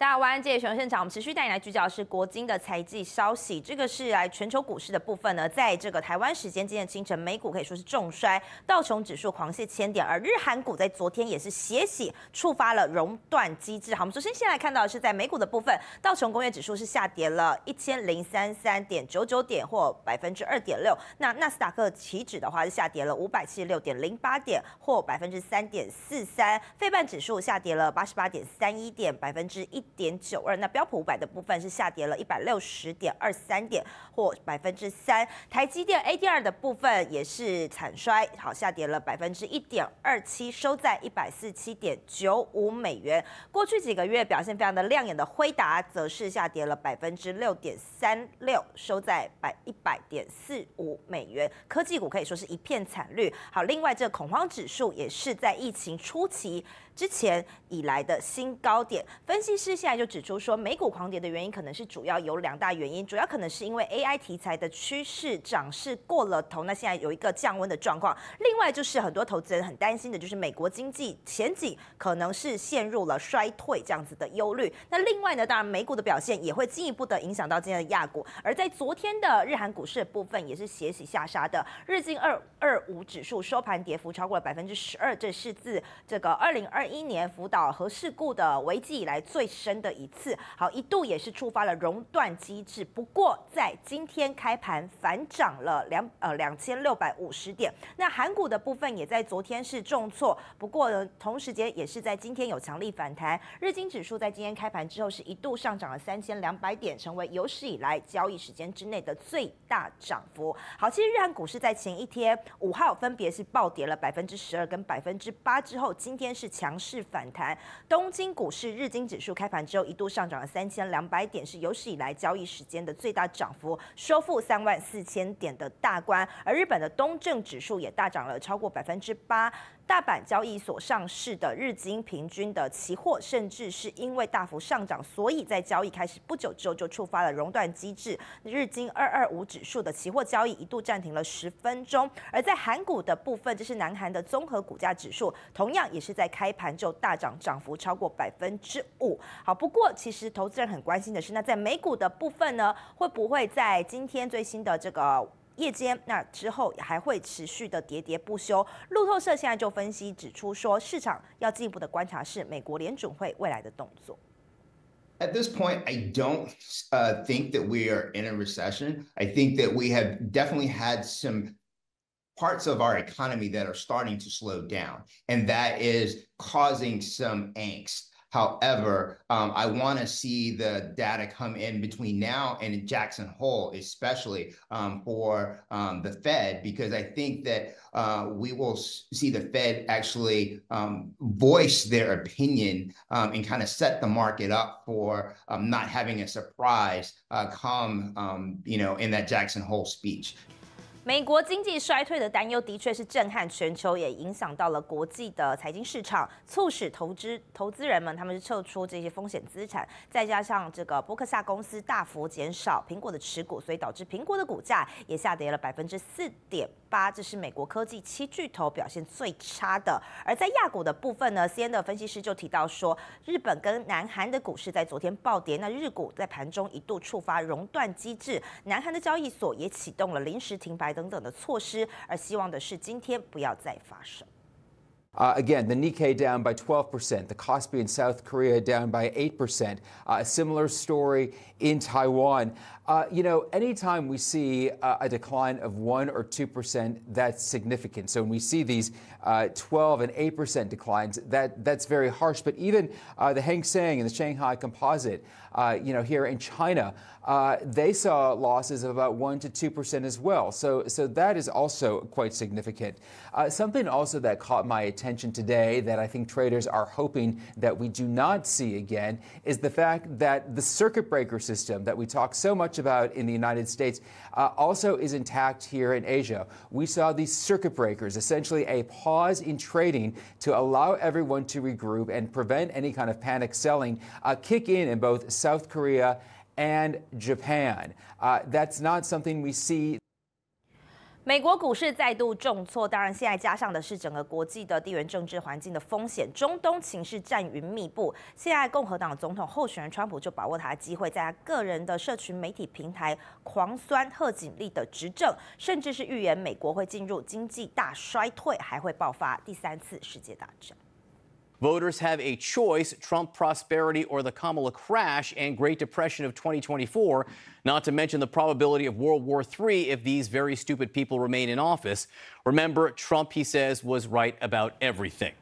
大家晚安，这里熊现场，我们持续带你来聚焦是国经的财经消息。这个是来全球股市的部分呢，在这个台湾时间今天清晨，美股可以说是重衰，道琼指数狂泻1000点，而日韩股在昨天也是血洗，触发了熔断机制。好，我们首先先来看到的是在美股的部分，道琼工业指数是下跌了1033.99点或2.6%，那纳斯达克期指的话是下跌了576.08点或3.43%，费半指数下跌了88.31点1.92%，那标普500的部分是下跌了160.23点或3%，台积电 ADR 的部分也是惨衰，好下跌了1.27%，收在147.95美元。过去几个月表现非常的亮眼的辉达，则是下跌了6.36%，收在100.45美元。科技股可以说是一片惨绿。好，另外这个恐慌指数也是在疫情初期之前以来的新高点。分析师现在就指出说，美股狂跌的原因可能是主要有2大原因，主要可能是因为 AI 题材的趋势涨势过了头，那现在有一个降温的状况。另外就是很多投资人很担心的就是美国经济前景可能是陷入了衰退这样子的忧虑。那另外呢，当然美股的表现也会进一步的影响到今天的亚股，而在昨天的日韩股市的部分也是血洗下杀的，日经225指数收盘跌幅超过了12%，这是自这个2021年福岛核事故的危机以来最深的一次，好，一度也是触发了熔断机制。不过在今天开盘反涨了2650点。那韩股的部分也在昨天是重挫，不过呢同时间也是在今天有强力反弹。日经指数在今天开盘之后是一度上涨了3200点，成为有史以来交易时间之内的最大涨幅。好，其实日韩股市在前一天5号分别是暴跌了12%跟8%之后，今天是强势反弹。东京股市日经指数开盘之后一度上涨了3200点，是有史以来交易时间的最大涨幅，收复34000点的大关。而日本的东证指数也大涨了超过8%。大阪交易所上市的日经平均的期货，甚至是因为大幅上涨，所以在交易开始不久之后就触发了熔断机制。日经225指数的期货交易一度暂停了10分钟。而在韩股的部分，这是南韩的综合股价指数，同样也是在开盘就大涨，涨幅超过5%。好，不过其实投资人很关心的是，那在美股的部分呢，会不会在今天最新的这个夜间那之后还会持续的喋喋不休。路透社现在就分析指出说，市场要进一步的观察是美国联准会未来的动作。At this point, I don't think that we are in a recession. I think that we have definitely had some parts of our economy that are starting to slow down, and that is causing some angst. However, I want to see the data come in between now and Jackson Hole, especially for the Fed, because I think that we will see the Fed actually voice their opinion and kind of set the market up for not having a surprise come, you know, in that Jackson Hole speech. 美国经济衰退的担忧的确是震撼全球，也影响到了国际的财经市场，促使投资人们他们是撤出这些风险资产，再加上这个伯克夏公司大幅减少苹果的持股，所以导致苹果的股价也下跌了4.8%，这是美国科技7巨头表现最差的。而在亚股的部分呢 ，CNN 的分析师就提到说，日本跟南韩的股市在昨天暴跌，那日股在盘中一度触发熔断机制，南韩的交易所也启动了临时停牌等等的措施，而希望的是今天不要再发生。Again, the Nikkei down by 12%, the Kospi in South Korea down by 8%. A similar story in Taiwan. You know, anytime we see a decline of 1 or 2%, that's significant. So when we see these 12 and 8% declines, that's very harsh. But even the Heng Seng and the Shanghai Composite, you know, here in China, they saw losses of about 1 to 2% as well. So that is also quite significant. Something also that caught my attention today that I think traders are hoping that we do not see again is the fact that the circuit breaker system that we talk so much about in the United States also is intact here in Asia. We saw these circuit breakers, essentially a pause in trading to allow everyone to regroup and prevent any kind of panic selling, kick in both South Korea and Japan. That's not something we see. 美国股市再度重挫，当然现在加上的是整个国际的地缘政治环境的风险，中东情势战云密布。现在共和党总统候选人川普就把握他的机会，在他个人的社群媒体平台狂酸贺锦丽的执政，甚至是预言美国会进入经济大衰退，还会爆发第三次世界大战。 Voters have a choice, Trump prosperity or the Kamala crash and Great Depression of 2024, not to mention the probability of World War III if these very stupid people remain in office. Remember, Trump, he says, was right about everything.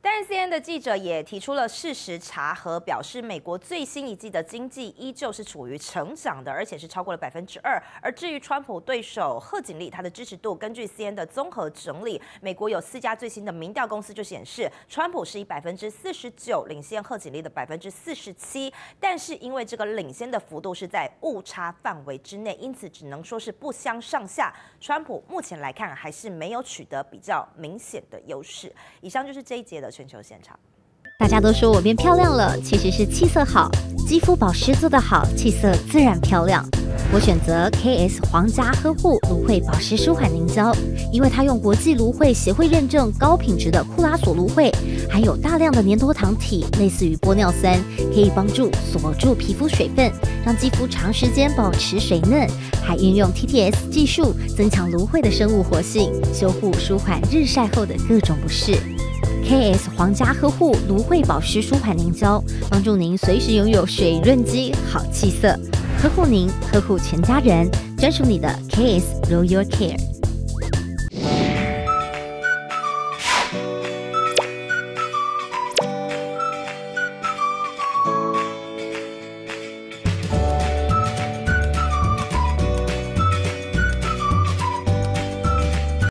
但 CNN 的记者也提出了事实查核，表示美国最新一季的经济依旧是处于成长的，而且是超过了 2%。而至于川普对手贺锦丽，他的支持度，根据 CNN 的综合整理，美国有4家最新的民调公司就显示，川普是以 49% 领先贺锦丽的 47%。但是因为这个领先的幅度是在误差范围之内，因此只能说是不相上下。川普目前来看还是没有取得比较明显的优势。以上就是这一节的。 全球现场，大家都说我变漂亮了，其实是气色好，肌肤保湿做得好，气色自然漂亮。我选择 KS 皇家呵护芦荟保湿舒缓凝胶，因为它用国际芦荟协会认证高品质的库拉索芦荟，含有大量的粘多糖体，类似于玻尿酸，可以帮助锁住皮肤水分，让肌肤长时间保持水嫩。还运用 TTS 技术增强芦荟的生物活性，修护舒缓日晒后的各种不适。 KS 皇家呵护芦荟保湿舒缓凝胶，帮助您随时拥有水润肌、好气色，呵护您，呵护全家人，专属你的 KS Royal Care。